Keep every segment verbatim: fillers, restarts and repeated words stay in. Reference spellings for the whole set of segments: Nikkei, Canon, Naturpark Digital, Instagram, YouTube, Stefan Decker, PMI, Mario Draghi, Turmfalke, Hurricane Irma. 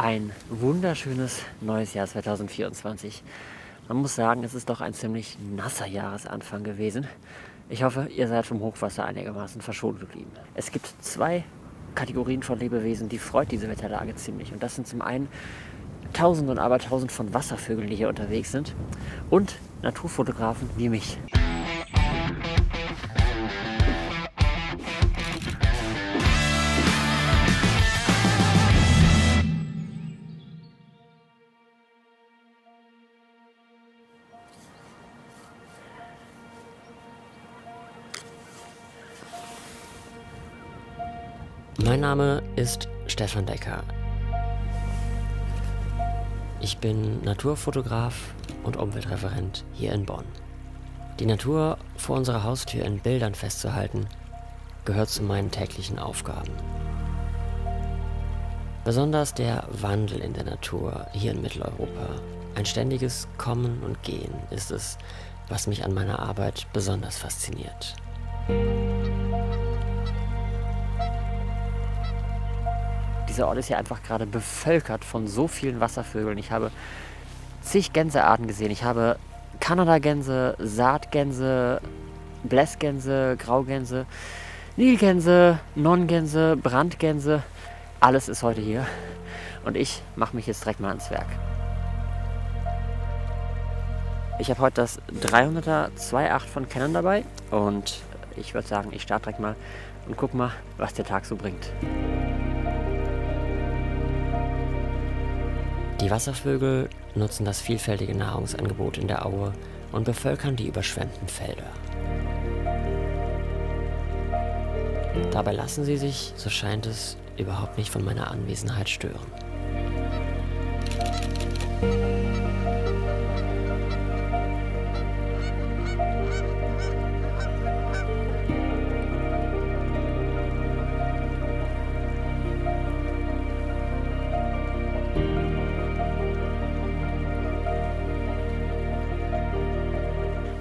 Ein wunderschönes neues Jahr zweitausendvierundzwanzig. Man muss sagen, es ist doch ein ziemlich nasser Jahresanfang gewesen. Ich hoffe, ihr seid vom Hochwasser einigermaßen verschont geblieben. Es gibt zwei Kategorien von Lebewesen, die freut diese Wetterlage ziemlich. Und das sind zum einen Tausende und Abertausend von Wasservögeln, die hier unterwegs sind, und Naturfotografen wie mich. Mein Name ist Stefan Decker. Ich bin Naturfotograf und Umweltreferent hier in Bonn. Die Natur vor unserer Haustür in Bildern festzuhalten, gehört zu meinen täglichen Aufgaben. Besonders der Wandel in der Natur hier in Mitteleuropa, ein ständiges Kommen und Gehen, ist es, was mich an meiner Arbeit besonders fasziniert. Dieser Ort ist ja einfach gerade bevölkert von so vielen Wasservögeln. Ich habe zig Gänsearten gesehen. Ich habe Kanadagänse, Saatgänse, Blässgänse, Graugänse, Nilgänse, Nonnengänse, Brandgänse. Alles ist heute hier. Und ich mache mich jetzt direkt mal ans Werk. Ich habe heute das dreihunderter zwei Komma acht von Canon dabei. Und ich würde sagen, ich starte direkt mal und guck mal, was der Tag so bringt. Die Wasservögel nutzen das vielfältige Nahrungsangebot in der Aue und bevölkern die überschwemmten Felder. Dabei lassen sie sich, so scheint es, überhaupt nicht von meiner Anwesenheit stören.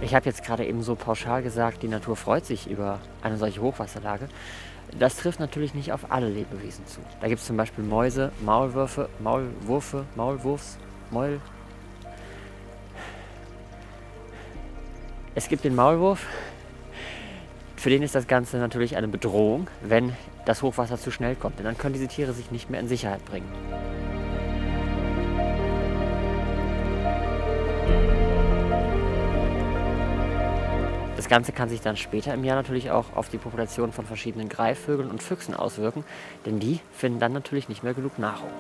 Ich habe jetzt gerade eben so pauschal gesagt, die Natur freut sich über eine solche Hochwasserlage. Das trifft natürlich nicht auf alle Lebewesen zu. Da gibt es zum Beispiel Mäuse, Maulwürfe, Maulwürfe, Maulwurfs, Maul... Es gibt den Maulwurf. Für den ist das Ganze natürlich eine Bedrohung, wenn das Hochwasser zu schnell kommt. Denn dann können diese Tiere sich nicht mehr in Sicherheit bringen. Das Ganze kann sich dann später im Jahr natürlich auch auf die Population von verschiedenen Greifvögeln und Füchsen auswirken, denn die finden dann natürlich nicht mehr genug Nahrung.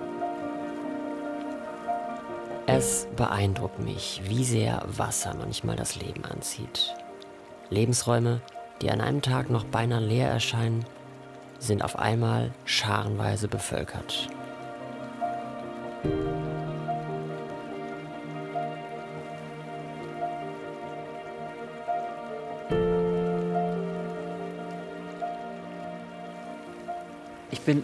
Es beeindruckt mich, wie sehr Wasser manchmal das Leben anzieht. Lebensräume, die an einem Tag noch beinahe leer erscheinen, sind auf einmal scharenweise bevölkert. Ich bin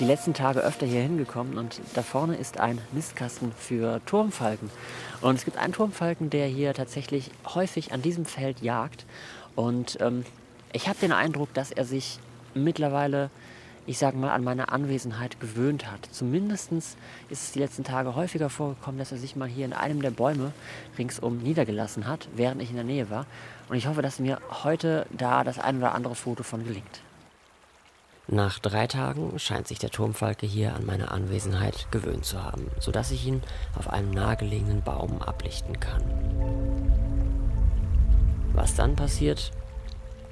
die letzten Tage öfter hier hingekommen und da vorne ist ein Nistkasten für Turmfalken. Und es gibt einen Turmfalken, der hier tatsächlich häufig an diesem Feld jagt. Und ähm, ich habe den Eindruck, dass er sich mittlerweile, ich sage mal, an meine Anwesenheit gewöhnt hat. Zumindest ist es die letzten Tage häufiger vorgekommen, dass er sich mal hier in einem der Bäume ringsum niedergelassen hat, während ich in der Nähe war. Und ich hoffe, dass mir heute da das ein oder andere Foto von gelingt. Nach drei Tagen scheint sich der Turmfalke hier an meine Anwesenheit gewöhnt zu haben, sodass ich ihn auf einem nahegelegenen Baum ablichten kann. Was dann passiert,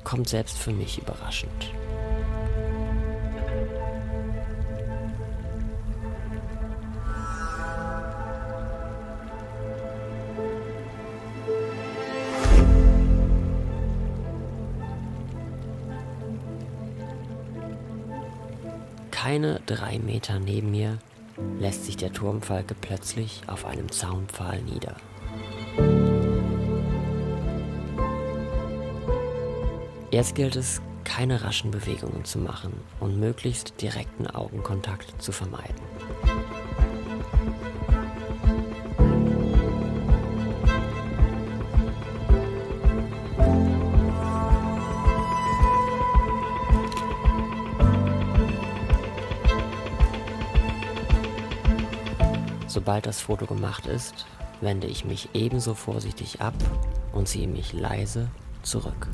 kommt selbst für mich überraschend. Keine drei Meter neben mir lässt sich der Turmfalke plötzlich auf einem Zaunpfahl nieder. Jetzt gilt es, keine raschen Bewegungen zu machen und möglichst direkten Augenkontakt zu vermeiden. Sobald das Foto gemacht ist, wende ich mich ebenso vorsichtig ab und ziehe mich leise zurück.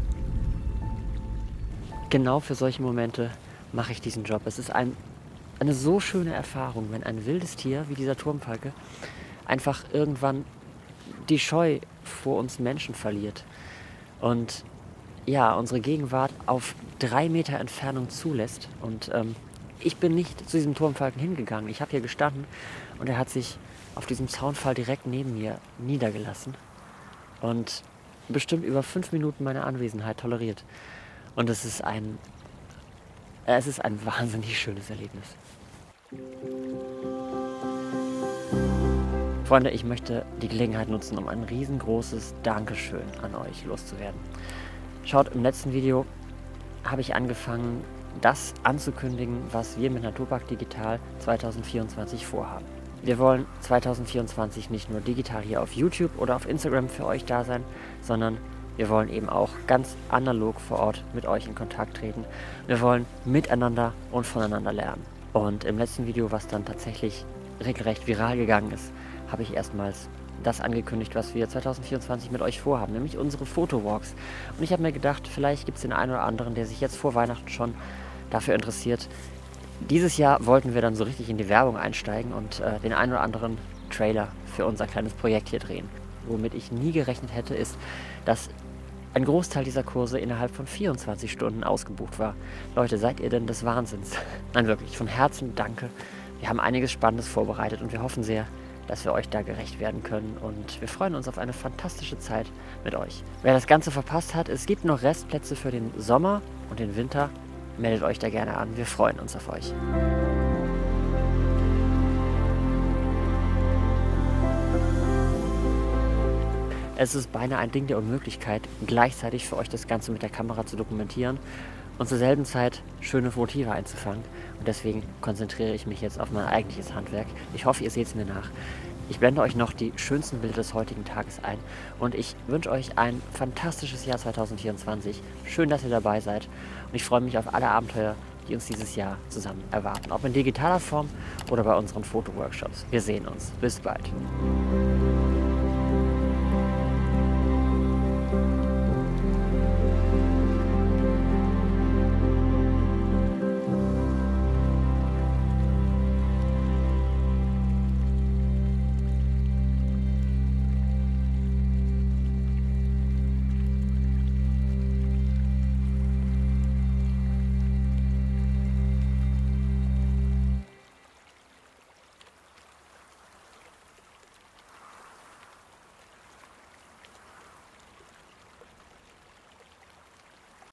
Genau für solche Momente mache ich diesen Job. Es ist ein, eine so schöne Erfahrung, wenn ein wildes Tier wie dieser Turmfalke einfach irgendwann die Scheu vor uns Menschen verliert und ja, unsere Gegenwart auf drei Meter Entfernung zulässt. Und ähm, ich bin nicht zu diesem Turmfalken hingegangen. Ich habe hier gestanden und er hat sich auf diesem Zaunpfahl direkt neben mir niedergelassen und bestimmt über fünf Minuten meine Anwesenheit toleriert. Und es ist ein, es ist ein wahnsinnig schönes Erlebnis. Freunde, ich möchte die Gelegenheit nutzen, um ein riesengroßes Dankeschön an euch loszuwerden. Schaut, im letzten Video habe ich angefangen, das anzukündigen, was wir mit Naturpark Digital zweitausendvierundzwanzig vorhaben. Wir wollen zweitausendvierundzwanzig nicht nur digital hier auf YouTube oder auf Instagram für euch da sein, sondern wir wollen eben auch ganz analog vor Ort mit euch in Kontakt treten. Wir wollen miteinander und voneinander lernen. Und im letzten Video, was dann tatsächlich regelrecht viral gegangen ist, habe ich erstmals das angekündigt, was wir zweitausendvierundzwanzig mit euch vorhaben, nämlich unsere Fotowalks. Und ich habe mir gedacht, vielleicht gibt es den einen oder anderen, der sich jetzt vor Weihnachten schon dafür interessiert. Dieses Jahr wollten wir dann so richtig in die Werbung einsteigen und äh, den einen oder anderen Trailer für unser kleines Projekt hier drehen. Womit ich nie gerechnet hätte, ist, dass ein Großteil dieser Kurse innerhalb von vierundzwanzig Stunden ausgebucht war. Leute, seid ihr denn des Wahnsinns? Nein, wirklich, von Herzen danke. Wir haben einiges Spannendes vorbereitet und wir hoffen sehr, dass wir euch da gerecht werden können, und wir freuen uns auf eine fantastische Zeit mit euch. Wer das Ganze verpasst hat, es gibt noch Restplätze für den Sommer und den Winter. Meldet euch da gerne an, wir freuen uns auf euch. Es ist beinahe ein Ding der Unmöglichkeit, gleichzeitig für euch das Ganze mit der Kamera zu dokumentieren und zur selben Zeit schöne Motive einzufangen. Und deswegen konzentriere ich mich jetzt auf mein eigentliches Handwerk. Ich hoffe, ihr seht es mir nach. Ich blende euch noch die schönsten Bilder des heutigen Tages ein und ich wünsche euch ein fantastisches Jahr zweitausendvierundzwanzig. Schön, dass ihr dabei seid, und ich freue mich auf alle Abenteuer, die uns dieses Jahr zusammen erwarten. Ob in digitaler Form oder bei unseren Fotoworkshops. Wir sehen uns. Bis bald.